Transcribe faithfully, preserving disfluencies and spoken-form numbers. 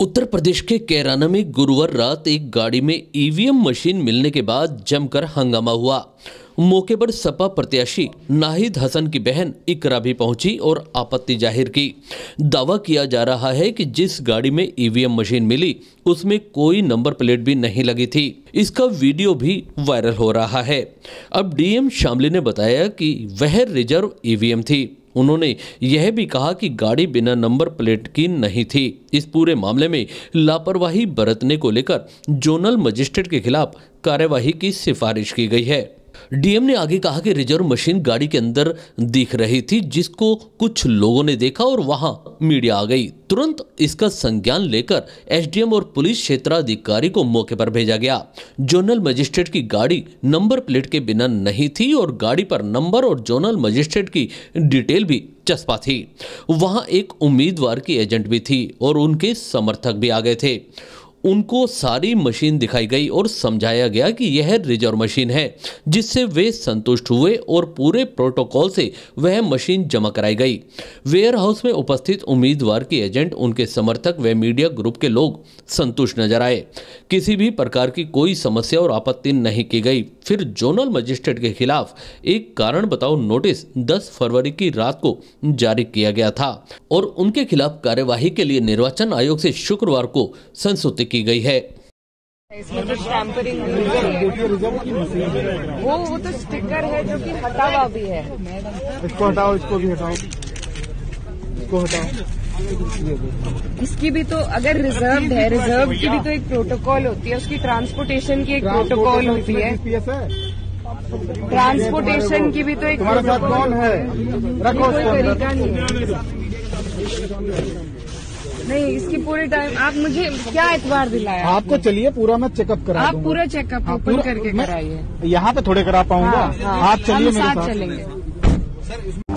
उत्तर प्रदेश के कैराना में गुरुवार रात एक गाड़ी में ईवीएम मशीन मिलने के बाद जमकर हंगामा हुआ। मौके पर सपा प्रत्याशी नाहिद हसन की बहन इकरा भी पहुंची और आपत्ति जाहिर की। दावा किया जा रहा है कि जिस गाड़ी में ईवीएम मशीन मिली उसमें कोई नंबर प्लेट भी नहीं लगी थी। इसका वीडियो भी वायरल हो रहा है। अब डीएम शामली ने बताया कि वह रिजर्व ईवीएम थी। उन्होंने यह भी कहा कि गाड़ी बिना नंबर प्लेट की नहीं थी। इस पूरे मामले में लापरवाही बरतने को लेकर जोनल मजिस्ट्रेट के खिलाफ कार्यवाही की सिफारिश की गई है। डीएम ने आगे कहा कि रिजर्व मशीन गाड़ी के अंदर दिख रही थी, जिसको कुछ लोगों ने देखा और वहां मीडिया आ गई। तुरंत इसका संज्ञान लेकर एसडीएम और पुलिस क्षेत्राधिकारी को मौके पर भेजा गया। जोनल मजिस्ट्रेट की गाड़ी नंबर प्लेट के बिना नहीं थी और गाड़ी पर नंबर और जोनल मजिस्ट्रेट की डिटेल भी चस्पा थी। वहां एक उम्मीदवार की एजेंट भी थी और उनके समर्थक भी आ गए थे। उनको सारी मशीन दिखाई गई और समझाया गया कि यह रिजर्व मशीन है, जिससे वे संतुष्ट हुए और पूरे प्रोटोकॉल से वह मशीन जमा कराई गई। वेयर हाउस में उपस्थित उम्मीदवार के एजेंट, उनके समर्थक व मीडिया ग्रुप के लोग संतुष्ट नजर आए। किसी भी प्रकार की कोई समस्या और आपत्ति नहीं की गई। फिर जोनल मजिस्ट्रेट के खिलाफ एक कारण बताओ नोटिस दस फरवरी की रात को जारी किया गया था और उनके खिलाफ कार्यवाही के लिए निर्वाचन आयोग से शुक्रवार को संस्तुति की गई है। इसमें कुछ टैंपरिंग वो वो तो स्टिकर है जो कि हटावा भी है। इसको हटाओ, इसको भी हटाओ, इसको हटाओ। इसकी भी तो अगर रिजर्व है, रिजर्व की भी तो एक प्रोटोकॉल होती है, उसकी ट्रांसपोर्टेशन की एक प्रोटोकॉल होती है, ट्रांसपोर्टेशन की भी तो एक प्रोटोकॉल है। रखो इसको नहीं, इसकी पूरी टाइम आप मुझे क्या एतवार दिलाया? आपको चलिए पूरा मैं चेकअप करा आप दूंगा। पूरा चेकअप ओपन करके कराइए। यहाँ पे थोड़े करा पाऊंगा। हाँ, हाँ, आप चलिए, मेरे साथ चलेंगे।